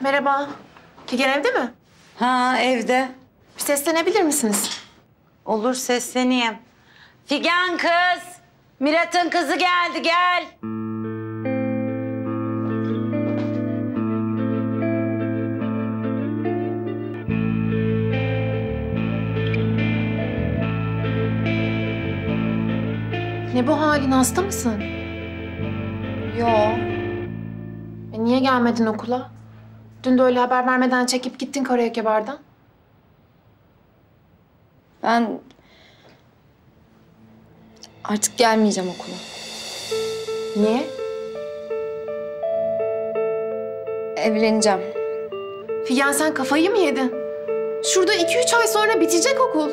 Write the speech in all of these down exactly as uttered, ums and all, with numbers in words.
Merhaba. Figen evde mi? Ha, evde. Bir seslenebilir misiniz? Olur, sesleneyim. Figen kız! Mirat'ın kızı geldi, gel. Ne bu halin? Hasta mısın? Yo. E niye gelmedin okula? Dün de öyle haber vermeden çekip gittin karaoke bardan. Ben artık gelmeyeceğim okula. Niye? Evleneceğim. Figen sen kafayı mı yedin? Şurada iki üç ay sonra bitecek okul.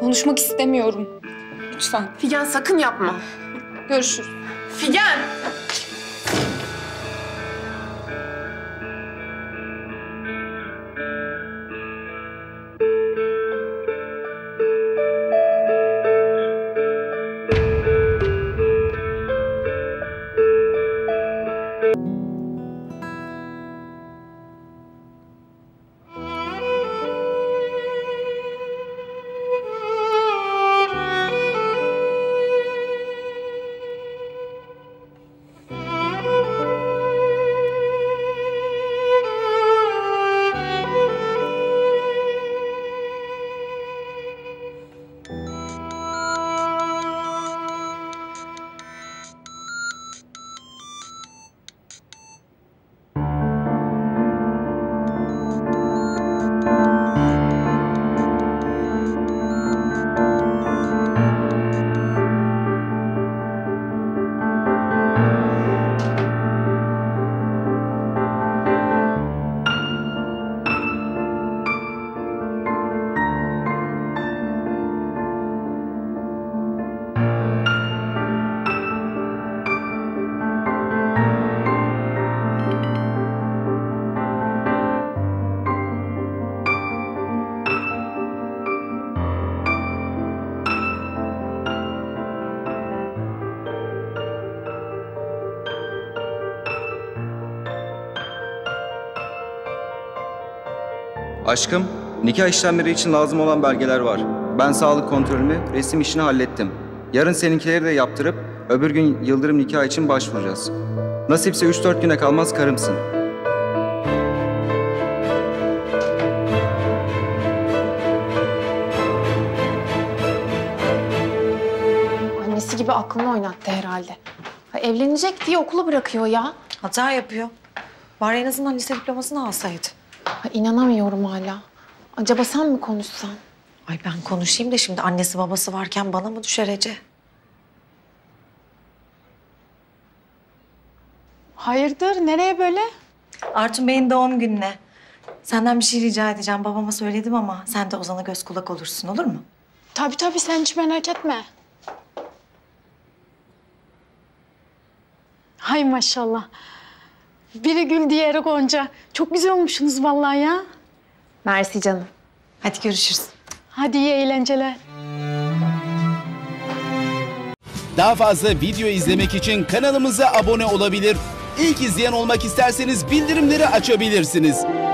Konuşmak istemiyorum. Lütfen. Figen sakın yapma. Görüşürüz. Figen! Aşkım, nikah işlemleri için lazım olan belgeler var. Ben sağlık kontrolümü, resim işini hallettim. Yarın seninkileri de yaptırıp öbür gün Yıldırım nikahı için başvuracağız. Nasipse üç dört güne kalmaz karımsın. Annesi gibi aklını oynattı herhalde. Ha, evlenecek diye okulu bırakıyor ya. Hata yapıyor. Bari en azından lise diplomasını alsaydı. Ha, inanamıyorum hala. Acaba sen mi konuşsan? Ay ben konuşayım da şimdi annesi babası varken bana mı düşer Ece? Hayırdır? Nereye böyle? Artun Bey'in doğum gününe. Senden bir şey rica edeceğim. Babama söyledim ama sen de Ozan'a göz kulak olursun, olur mu? Tabii tabii, sen hiç merak etme. Hay maşallah. Biri gül, diğeri Gonca. Çok güzel olmuşsunuz vallahi ya. Mersi canım. Hadi görüşürüz. Hadi iyi eğlenceler. Daha fazla video izlemek için kanalımıza abone olabilir. İlk izleyen olmak isterseniz bildirimleri açabilirsiniz.